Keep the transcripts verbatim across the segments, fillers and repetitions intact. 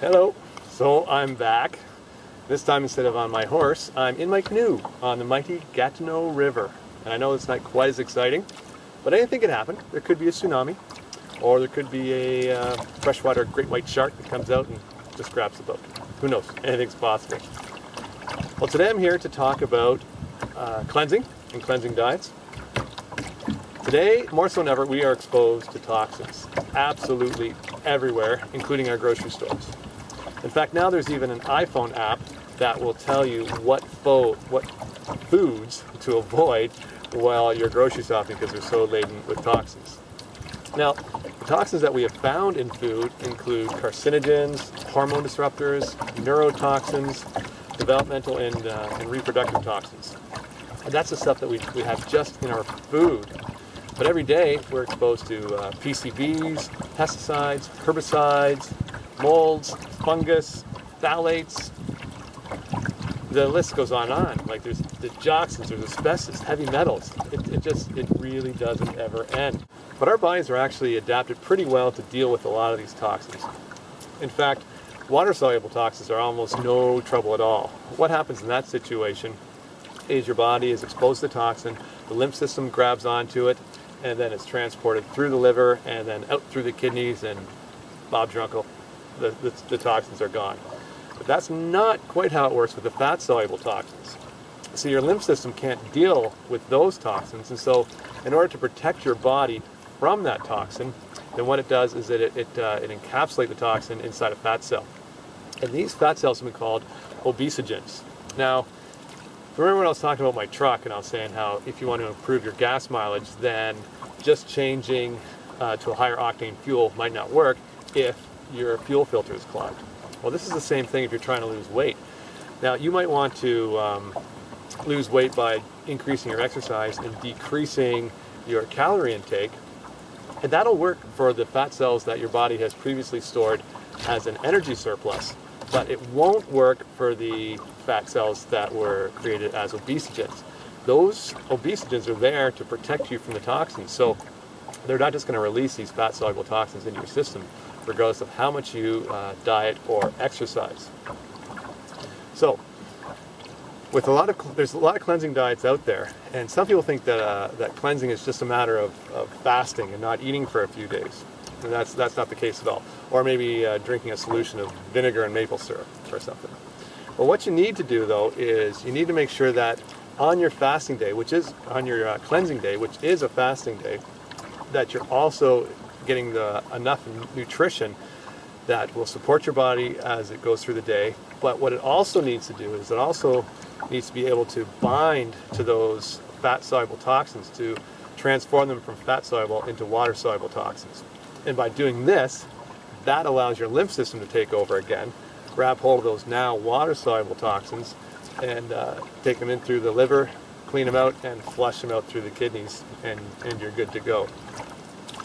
Hello. So I'm back. This time, instead of on my horse, I'm in my canoe on the mighty Gatineau River. And I know it's not quite as exciting, but anything could happen. There could be a tsunami, or there could be a uh, freshwater great white shark that comes out and just grabs the boat. Who knows? Anything's possible. Well, today I'm here to talk about uh, cleansing and cleansing diets. Today, more so than ever, we are exposed to toxins absolutely everywhere, including our grocery stores. In fact, now there's even an iPhone app that will tell you what, fo what foods to avoid while you're grocery shopping because they're so laden with toxins. Now, the toxins that we have found in food include carcinogens, hormone disruptors, neurotoxins, developmental and, uh, and reproductive toxins. And that's the stuff that we, we have just in our food. But every day we're exposed to uh, P C Bs, pesticides, herbicides, molds, fungus, phthalates. The list goes on and on. Like there's the dioxins, there's asbestos, heavy metals. It, it just, it really doesn't ever end. But our bodies are actually adapted pretty well to deal with a lot of these toxins. In fact, water-soluble toxins are almost no trouble at all. What happens in that situation is your body is exposed to the toxin, the lymph system grabs onto it, and then it's transported through the liver and then out through the kidneys, and Bob's your uncle, the, the, the toxins are gone. But that's not quite how it works with the fat-soluble toxins. So your lymph system can't deal with those toxins, and so in order to protect your body from that toxin, then what it does is that it, it, uh, it encapsulates the toxin inside a fat cell. And these fat cells have been called obesogens. Now, remember when I was talking about my truck and I was saying how if you want to improve your gas mileage, then just changing uh, to a higher octane fuel might not work if your fuel filter is clogged. Well, this is the same thing if you're trying to lose weight. Now, you might want to um, lose weight by increasing your exercise and decreasing your calorie intake, and that'll work for the fat cells that your body has previously stored as an energy surplus, but it won't work for the fat cells that were created as obesogens. Those obesogens are there to protect you from the toxins, so they're not just going to release these fat-soluble toxins into your system, regardless of how much you uh, diet or exercise. So, with a lot of there's a lot of cleansing diets out there, and some people think that uh, that cleansing is just a matter of, of fasting and not eating for a few days, and that's that's not the case at all. Or maybe uh, drinking a solution of vinegar and maple syrup or something. Well, what you need to do though is you need to make sure that on your fasting day, which is on your uh, cleansing day, which is a fasting day, that you're also getting the enough nutrition that will support your body as it goes through the day. But what it also needs to do is it also needs to be able to bind to those fat-soluble toxins to transform them from fat-soluble into water-soluble toxins. And by doing this, that allows your lymph system to take over again, grab hold of those now water-soluble toxins, and uh, take them in through the liver, clean them out, and flush them out through the kidneys, and, and you're good to go.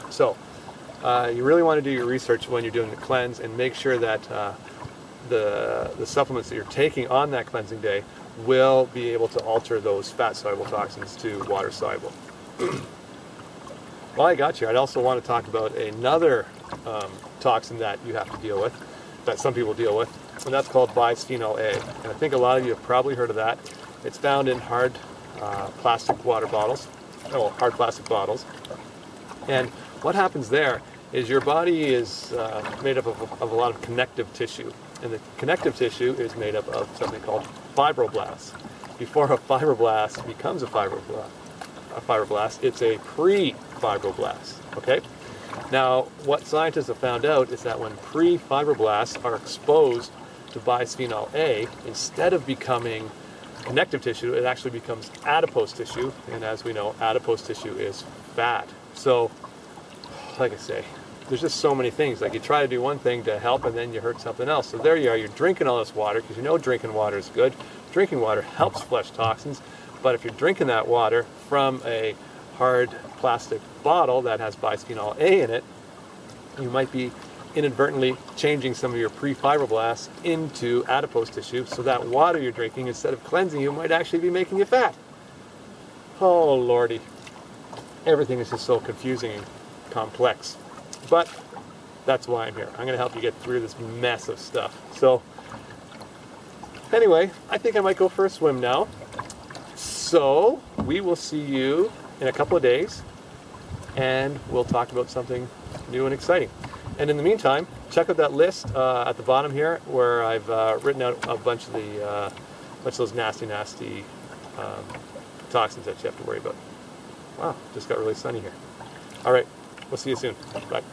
So, uh, you really want to do your research when you're doing the cleanse and make sure that uh, the, the supplements that you're taking on that cleansing day will be able to alter those fat-soluble toxins to water-soluble. While I got you, I'd also want to talk about another um, toxin that you have to deal with, that some people deal with, and that's called bisphenol A. And I think a lot of you have probably heard of that. It's found in hard uh, plastic water bottles, well, hard plastic bottles. And what happens there is your body is uh, made up of, of a lot of connective tissue. And the connective tissue is made up of something called fibroblasts. Before a fibroblast becomes a fibroblast, a fibroblast, it's a pre-fibroblast, okay? Now, what scientists have found out is that when pre-fibroblasts are exposed to bisphenol A, instead of becoming connective tissue, it actually becomes adipose tissue, and as we know, adipose tissue is fat. So, like I say, there's just so many things. Like, you try to do one thing to help, and then you hurt something else. So there you are, you're drinking all this water, because you know drinking water is good. Drinking water helps flush toxins, but if you're drinking that water from a hard plastic bottle that has bisphenol A in it, you might be inadvertently changing some of your pre-fibroblasts into adipose tissue, so that water you're drinking, instead of cleansing you, might actually be making you fat. Oh lordy, everything is just so confusing and complex. But That's why I'm here. I'm going to help you get through this mess of stuff. So anyway, I think I might go for a swim now. So we will see you in a couple of days, and we'll talk about something new and exciting. And in the meantime, check out that list uh, at the bottom here where I've uh, written out a bunch of the uh, bunch of those nasty, nasty um, toxins that you have to worry about. Wow, just got really sunny here. All right, we'll see you soon. Bye.